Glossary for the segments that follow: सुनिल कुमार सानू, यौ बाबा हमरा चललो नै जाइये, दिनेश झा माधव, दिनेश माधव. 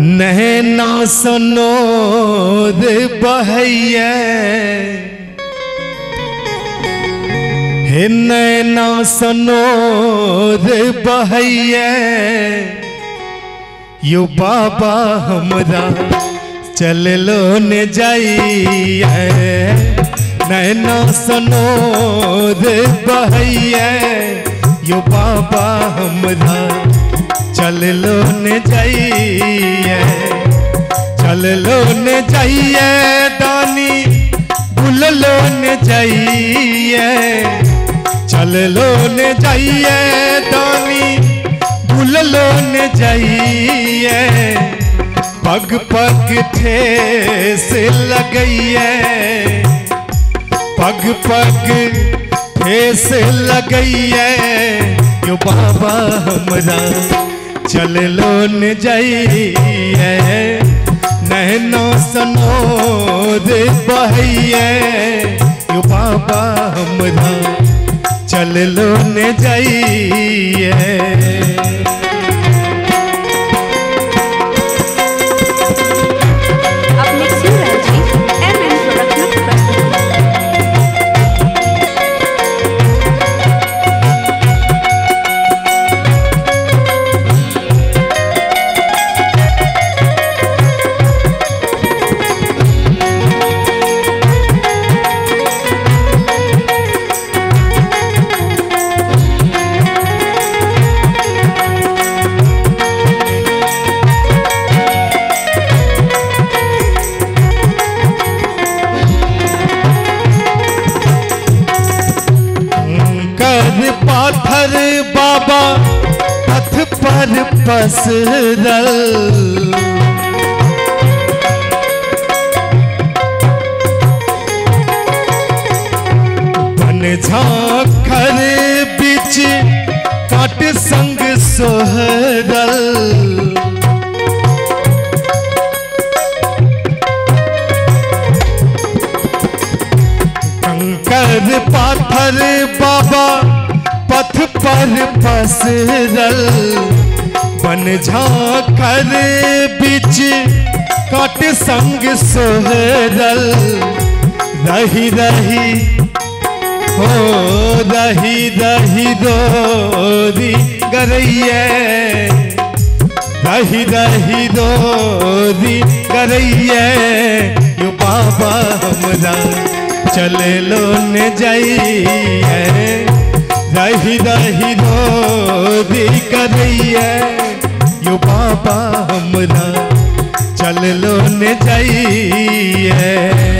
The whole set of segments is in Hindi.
नैना सनोद बहैया हे नैना सनोद बहैया यो बाबा हमरा चलो ने जाइए नैना सनोद बहैया यो बाबा हमरा चलो ने जाइए चलो ने जाइए दानी बुललो ने जाइए चलो ने जाइए दानी बुललो ने जाइए पग पग ठेस लगइए पग पग ठेस लगइए यो बाबा हमरा चलो न जाइए नैना सनोद बहैया यो बाबा हमरा चलो न जाइए। पाथर बाबा पथ पर पसरल बन झाखर बीच काट संग सोहरल कंकर पाथर बाबा पथ पर पसरल बन झाखर बीच काट संग सोहरल रही रही हो रही रही डोरी गरैया रही रही डोरी गरैया यो बाबा हमरा चलो न जाइए रही रही रोदी करिए यो बाबा हमरा चलो न जाइए।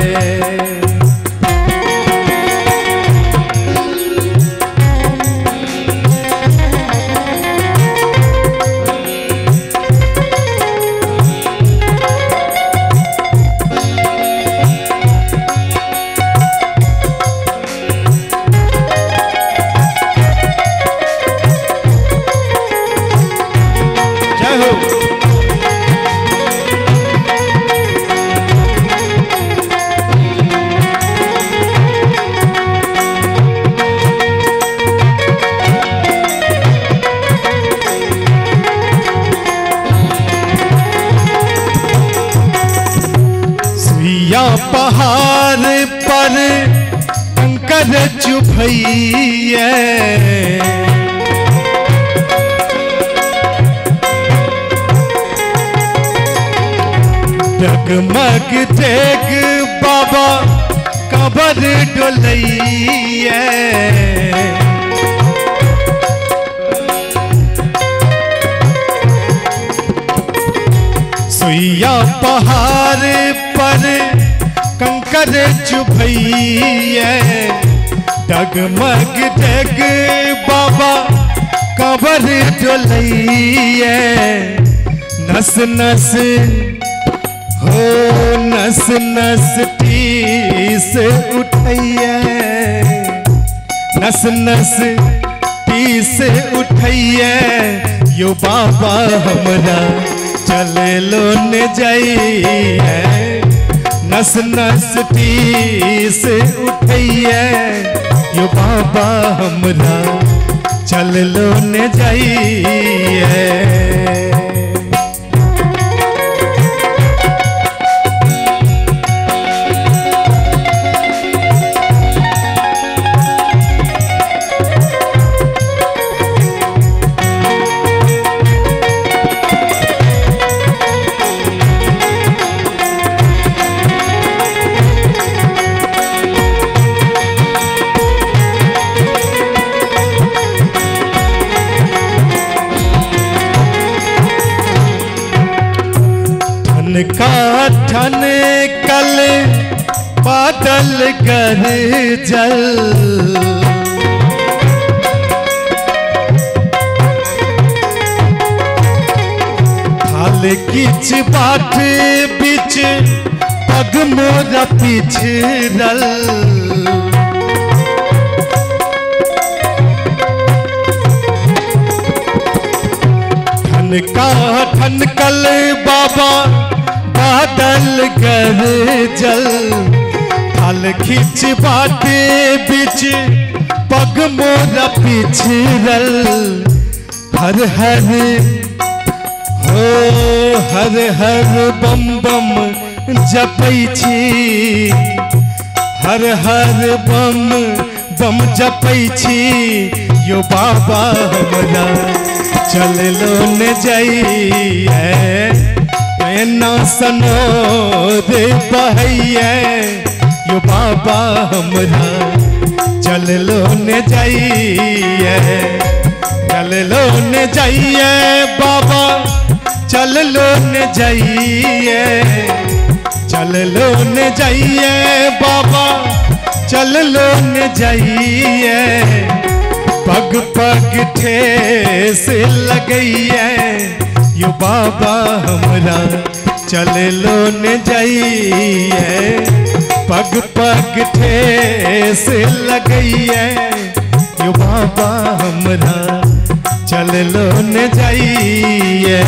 पहाड़ पर कंकर चुभैया डगमग देख बाबा कबर डोलैया सुइया पहाड़ पर कंकर चुभैया डगमग जग बाबा कबर डोलैया नस नस हो नस नस टीस उठैया नस नस टीस उठैया यो बाबा हमरा चलो न जाइए नस नस टीस उठैया यो बाबा हमरा चलो न जाइए। उनका ठन कल बादल गरजल, थाल किच बाट बीच पग मोरा पिछड़ल, का ठन कल बाबा बादल गरजल, थाल खींच बाटे बीच पग मोरा पिछड़ल, हर हर हो हर हर बम बम जपै छी, हर हर बम बम जपै छी, यो बाबा हमरा चल लो न जाइए ना सनो रे बहैया, यो बाबा हमरा चल लो न जाइए, चल लो न जाइए बाबा, चल लो न जाइए, चल लो न जाइए बाबा, चल लो न जाइए, पग पग ठेस लगैया, यो बाबा हमरा चल लो न जाइए, पग पग ठेस लगैया, यो बाबा हमरा चल लो न जाइए।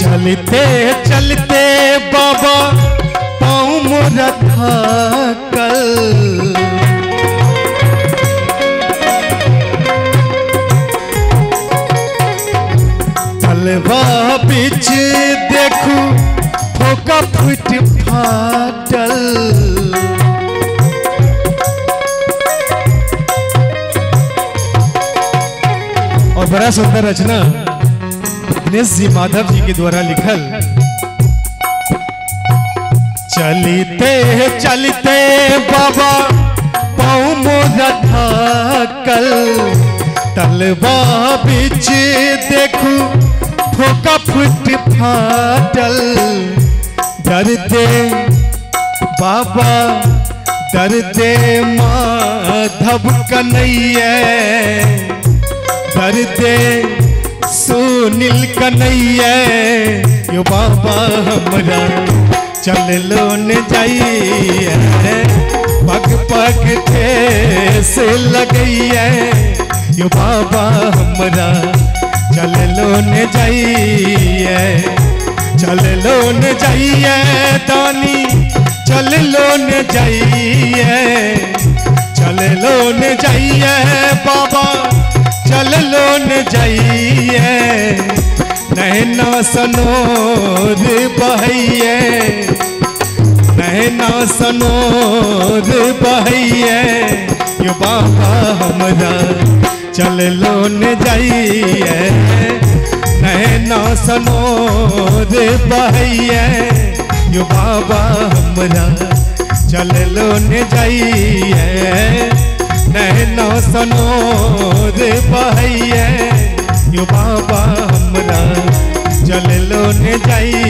चलते चलते बाबा पाँव मोरा थाकल, तलवा बीच देखू ठोका फूट फाटल, और बड़ा सुंदर रचना दिनेश माधव जी के द्वारा लिखल। चलते चलते बाबा पाँव मोरा थाकल, तलवा बीच देखू ठोका फूट फाटल, डरते बाबा डरते माधव कन्हैया, डरते सुनील कन्हैया, यो बाबा हमरा चल लो न जाइए, पग पग ठेस लगैया, यो बाबा हमरा चल लो न जाइए, चल लो न जाइए दानी, चल लो न जाइए, चल लो न जाइए बाबा, चल लो न जाइए, नैना सनोर बहैया, नैना सनोर बहैया, यो बाबा हमरा चल लो न जाइए, नैना सनोर बहैया, यो बाबा हमरा चल लो न जाइए, नैना सनोर बहैया, यो बाबा हमरा चल लो न जाइए।